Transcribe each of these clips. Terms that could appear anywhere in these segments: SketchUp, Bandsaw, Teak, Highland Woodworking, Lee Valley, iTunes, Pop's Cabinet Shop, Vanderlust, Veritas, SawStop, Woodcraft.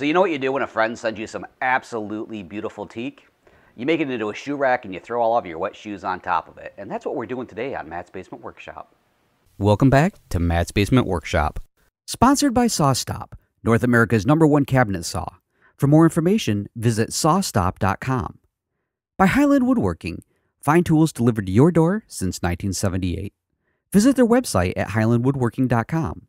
So you know what you do when a friend sends you some absolutely beautiful teak? You make it into a shoe rack and you throw all of your wet shoes on top of it. And that's what we're doing today on Matt's Basement Workshop. Welcome back to Matt's Basement Workshop. Sponsored by SawStop, North America's #1 cabinet saw. For more information, visit sawstop.com. By Highland Woodworking, find tools delivered to your door since 1978. Visit their website at highlandwoodworking.com.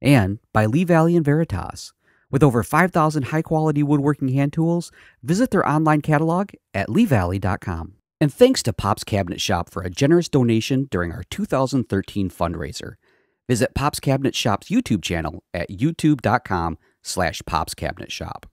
And by Lee Valley and Veritas. With over 5,000 high-quality woodworking hand tools, visit their online catalog at leevalley.com. And thanks to Pop's Cabinet Shop for a generous donation during our 2013 fundraiser. Visit Pop's Cabinet Shop's YouTube channel at youtube.com/Pop's Cabinet Shop.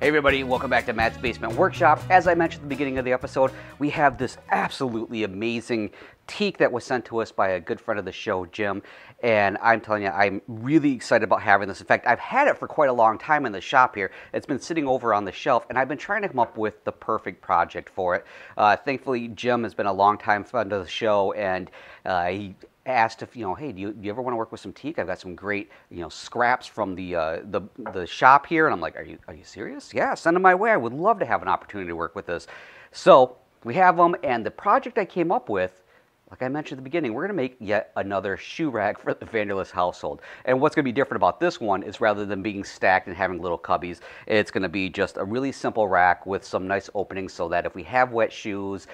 Hey everybody, welcome back to Matt's Basement Workshop. As I mentioned at the beginning of the episode, we have this absolutely amazing teak that was sent to us by a good friend of the show, Jim. And I'm telling you, I'm really excited about having this. In fact, I've had it for quite a long time in the shop here. It's been sitting over on the shelf, and I've been trying to come up with the perfect project for it. Thankfully, Jim has been a longtime friend of the show, and he asked if, you know, hey, do you ever want to work with some teak? I've got some great, you know, scraps from the shop here. And I'm like, are you serious? Yeah, send them my way. I would love to have an opportunity to work with this. So we have them, and the project I came up with, like I mentioned at the beginning, we're going to make yet another shoe rack for the Vanderlust household. And what's going to be different about this one is rather than being stacked and having little cubbies, it's going to be just a really simple rack with some nice openings so that if we have wet shoes,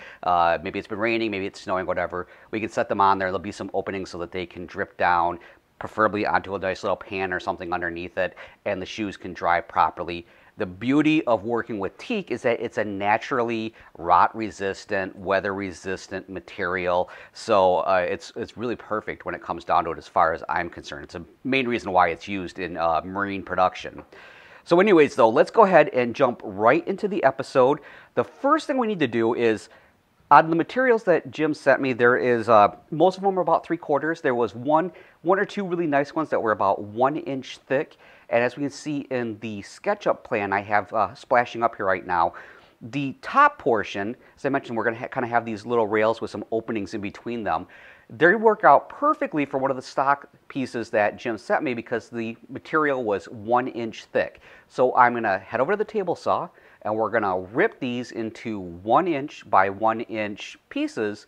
maybe it's been raining, maybe it's snowing, whatever, we can set them on there. There'll be some openings so that they can drip down, preferably onto a nice little pan or something underneath it, and the shoes can dry properly. The beauty of working with teak is that it's a naturally rot-resistant, weather-resistant material, so it's really perfect when it comes down to it as far as I'm concerned. It's a main reason why it's used in marine production. So anyways, though, let's go ahead and jump right into the episode. The first thing we need to do is, out of the materials that Jim sent me, there is, most of them are about 3/4. There was one or two really nice ones that were about 1 inch thick. And as we can see in the SketchUp plan I have splashing up here right now, the top portion, as I mentioned, we're going to kind of have these little rails with some openings in between them. They work out perfectly for one of the stock pieces that Jim sent me because the material was 1 inch thick. So I'm going to head over to the table saw, and we're going to rip these into 1 inch by 1 inch pieces,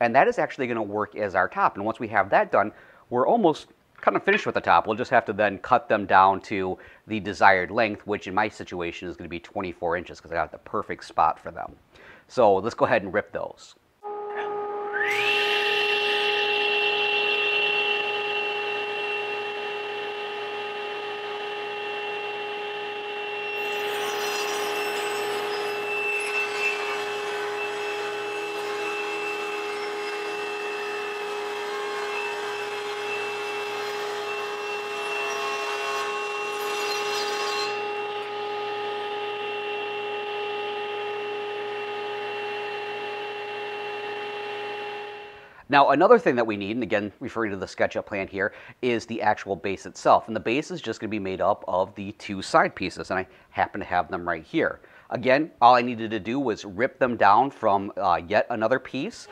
and that is actually going to work as our top. And once we have that done, we're almost kind of finished with the top. We'll just have to then cut them down to the desired length, which in my situation is going to be 24 inches because I got the perfect spot for them. So let's go ahead and rip those. Now, another thing that we need, and again, referring to the SketchUp plan here, is the actual base itself. And the base is just going to be made up of the two side pieces, and I happen to have them right here. Again, all I needed to do was rip them down from yet another piece.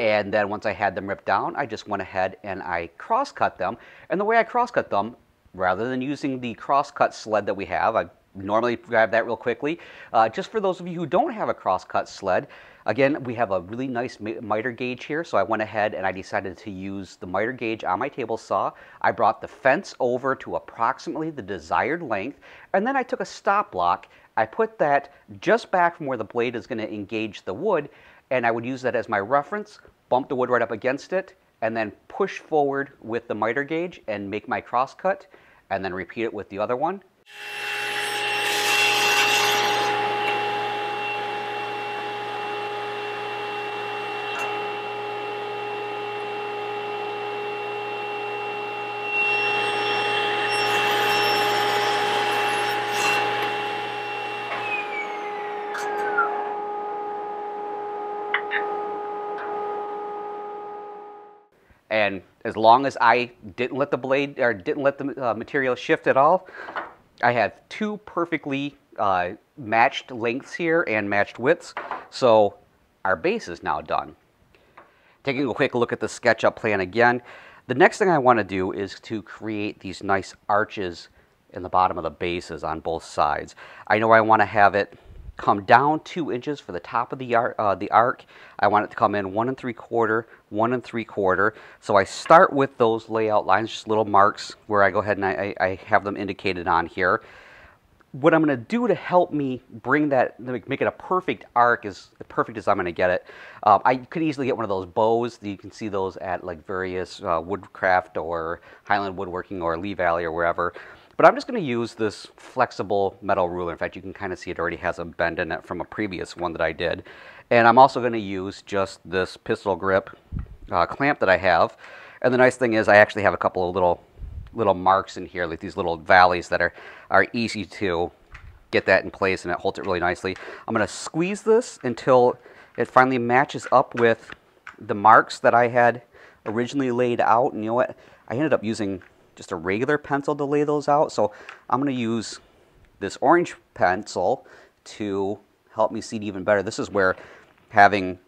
And then once I had them ripped down, I just went ahead and I cross-cut them. And the way I cross-cut them, rather than using the cross-cut sled that we have, I normally grab that real quickly. Just for those of you who don't have a cross-cut sled, again, we have a really nice miter gauge here. So I went ahead and I decided to use the miter gauge on my table saw. I brought the fence over to approximately the desired length. And then I took a stop block. I put that just back from where the blade is going to engage the wood. And I would use that as my reference, bump the wood right up against it, and then push forward with the miter gauge and make my cross cut, and then repeat it with the other one. And as long as I didn't let the blade or didn't let the material shift at all, I have two perfectly matched lengths here and matched widths. So our base is now done. Taking a quick look at the SketchUp plan again, the next thing I want to do is to create these nice arches in the bottom of the bases on both sides. I know I want to have it come down 2 inches for the top of the arc. I want it to come in 1 3/4, 1 3/4. So I start with those layout lines, just little marks where I go ahead and I have them indicated on here. What I'm going to do to help me bring that, make it a perfect arc, is as perfect as I'm going to get it. I could easily get one of those bows. You can see those at like various Woodcraft or Highland Woodworking or Lee Valley or wherever. But I'm just going to use this flexible metal ruler. In fact, you can kind of see it already has a bend in it from a previous one that I did. And I'm also going to use just this pistol grip clamp that I have. And the nice thing is I actually have a couple of little marks in here, like these little valleys that are easy to get that in place, and it holds it really nicely. I'm going to squeeze this until it finally matches up with the marks that I had originally laid out. And you know what? I ended up using just a regular pencil to lay those out. So I'm going to use this orange pencil to help me see it even better. This is where having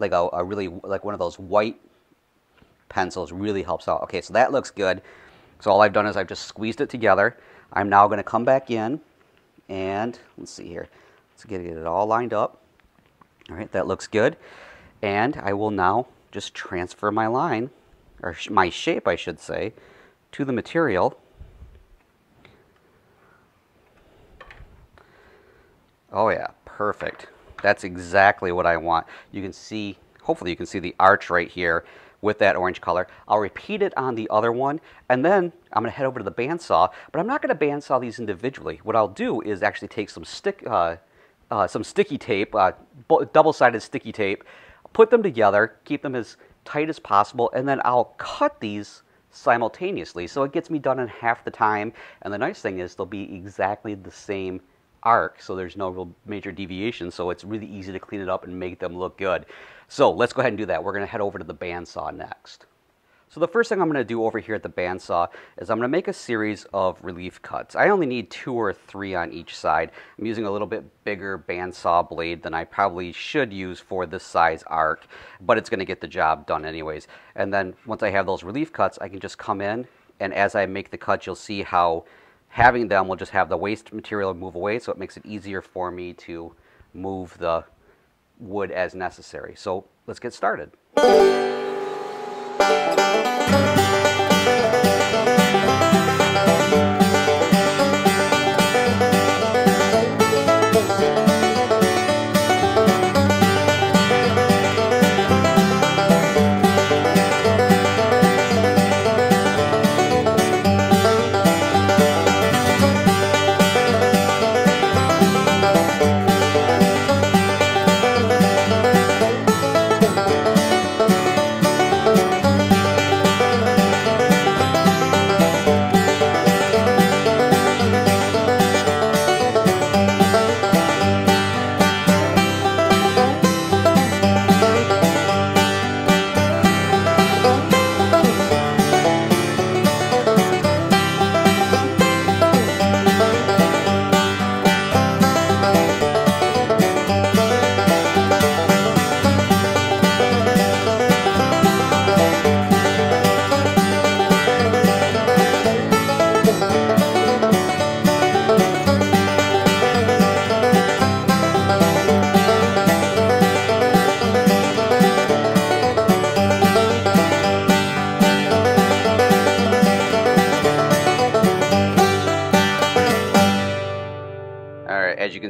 like a really, like one of those white pencils really helps out. Okay, so that looks good. So all I've done is I've just squeezed it together. I'm now going to come back in and let's see here. Let's get it all lined up. All right, that looks good. And I will now just transfer my line, or my shape, I should say, to the material. Oh yeah, perfect. That's exactly what I want. You can see, hopefully you can see the arch right here with that orange color. I'll repeat it on the other one, and then I'm going to head over to the bandsaw, but I'm not going to bandsaw these individually. What I'll do is actually take some sticky tape, double-sided sticky tape, put them together, keep them as tight as possible, and then I'll cut these simultaneously, so it gets me done in half the time. And the nice thing is they'll be exactly the same arc, so there's no real major deviation, so it's really easy to clean it up and make them look good. So let's go ahead and do that. We're going to head over to the bandsaw next. So the first thing I'm going to do over here at the bandsaw is I'm going to make a series of relief cuts. I only need 2 or 3 on each side. I'm using a little bit bigger bandsaw blade than I probably should use for this size arc, but it's going to get the job done anyways. And then once I have those relief cuts, I can just come in, and as I make the cuts, you'll see how having them will just have the waste material move away, so it makes it easier for me to move the wood as necessary. So let's get started.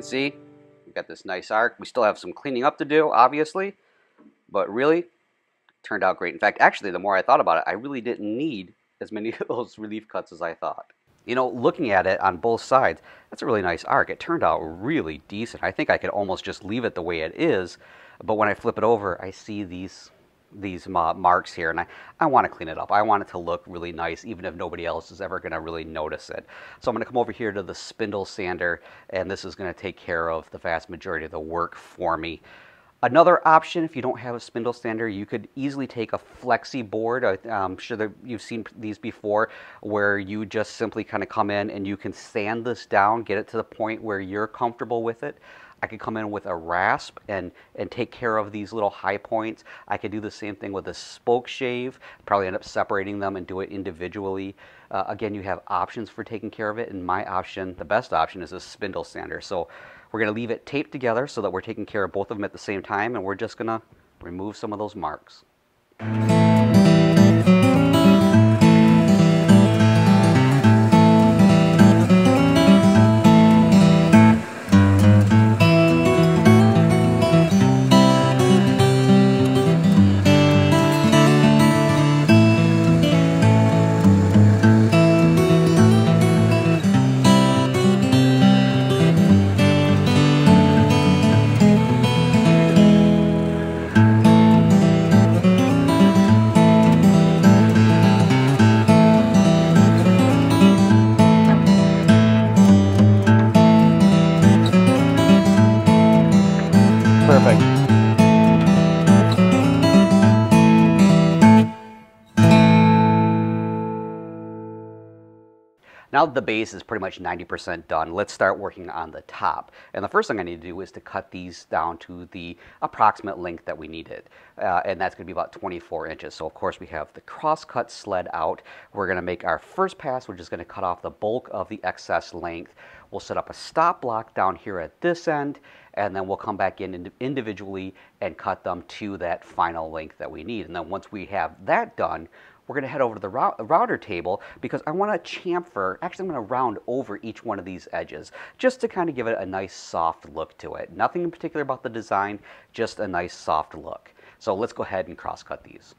See, we've got this nice arc. We still have some cleaning up to do, obviously, but really turned out great. In fact, actually, the more I thought about it, I really didn't need as many of those relief cuts as I thought. You know, looking at it on both sides, that's a really nice arc. It turned out really decent. I think I could almost just leave it the way it is, but when I flip it over, I see these marks here, and I want to clean it up. I want it to look really nice, even if nobody else is ever going to really notice it. So I'm going to come over here to the spindle sander, and this is going to take care of the vast majority of the work for me. Another option, if you don't have a spindle sander, you could easily take a flexi board. I'm sure that you've seen these before, where you just simply kind of come in and you can sand this down, get it to the point where you're comfortable with it. I could come in with a rasp and take care of these little high points. I could do the same thing with a spoke shave, probably end up separating them and do it individually. Again, you have options for taking care of it, and my option, the best option, is a spindle sander. So we're going to leave it taped together so that we're taking care of both of them at the same time, and we're just going to remove some of those marks. Now the base is pretty much 90% done. Let's start working on the top. And the first thing I need to do is to cut these down to the approximate length that we needed. And that's going to be about 24 inches. So of course we have the crosscut sled out. We're going to make our first pass. We're just going to cut off the bulk of the excess length. We'll set up a stop block down here at this end, and then we'll come back in individually and cut them to that final length that we need. And then once we have that done, we're going to head over to the router table, because I want to chamfer, actually I'm going to round over each one of these edges just to kind of give it a nice soft look to it. Nothing in particular about the design, just a nice soft look. So let's go ahead and cross cut these.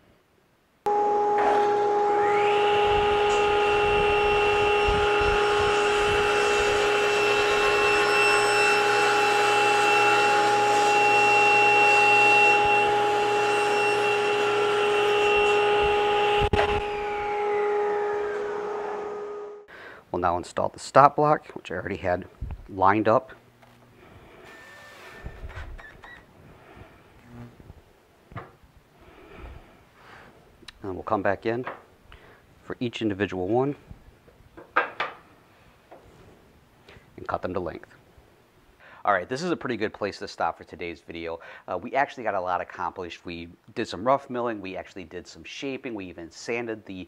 We'll now install the stop block, which I already had lined up. And we'll come back in for each individual one and cut them to length. All right, this is a pretty good place to stop for today's video. We actually got a lot accomplished. We did some rough milling. We actually did some shaping. We even sanded the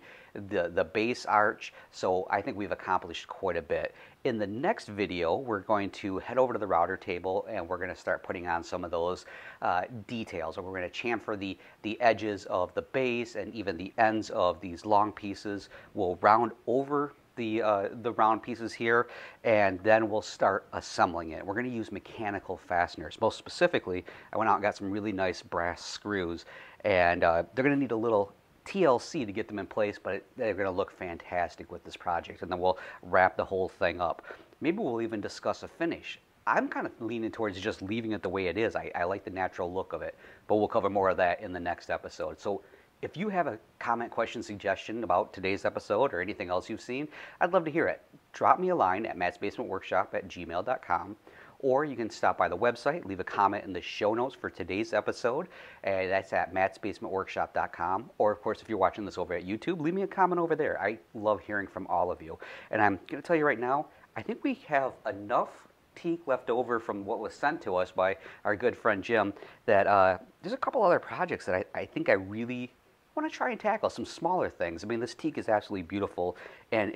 base arch. So I think we've accomplished quite a bit. In the next video, we're going to head over to the router table and we're going to start putting on some of those details. So we're going to chamfer the edges of the base and even the ends of these long pieces. We'll round over the round pieces here, and then we'll start assembling it. We're going to use mechanical fasteners. Most specifically, I went out and got some really nice brass screws, and they're going to need a little TLC to get them in place, but they're going to look fantastic with this project. And then we'll wrap the whole thing up. Maybe we'll even discuss a finish. I'm kind of leaning towards just leaving it the way it is. I like the natural look of it, but we'll cover more of that in the next episode. So if you have a comment, question, suggestion about today's episode or anything else you've seen, I'd love to hear it. Drop me a line at mattsbasementworkshop@gmail.com, or you can stop by the website, leave a comment in the show notes for today's episode, and that's at mattsbasementworkshop.com. Or, of course, if you're watching this over at YouTube, leave me a comment over there. I love hearing from all of you. And I'm going to tell you right now, I think we have enough teak left over from what was sent to us by our good friend Jim that there's a couple other projects that I think I really want to try and tackle, some smaller things. I mean, this teak is absolutely beautiful, and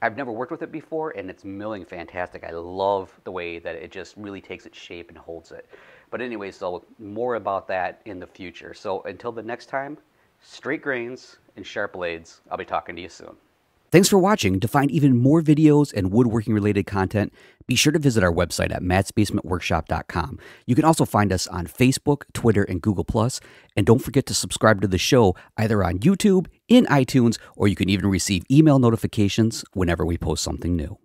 I've never worked with it before, and it's milling fantastic. I love the way that it just really takes its shape and holds it. But anyways, so more about that in the future. So until the next time, straight grains and sharp blades. I'll be talking to you soon. Thanks for watching. To find even more videos and woodworking related content, be sure to visit our website at mattsbasementworkshop.com. You can also find us on Facebook, Twitter, and Google+. And don't forget to subscribe to the show either on YouTube, in iTunes, or you can even receive email notifications whenever we post something new.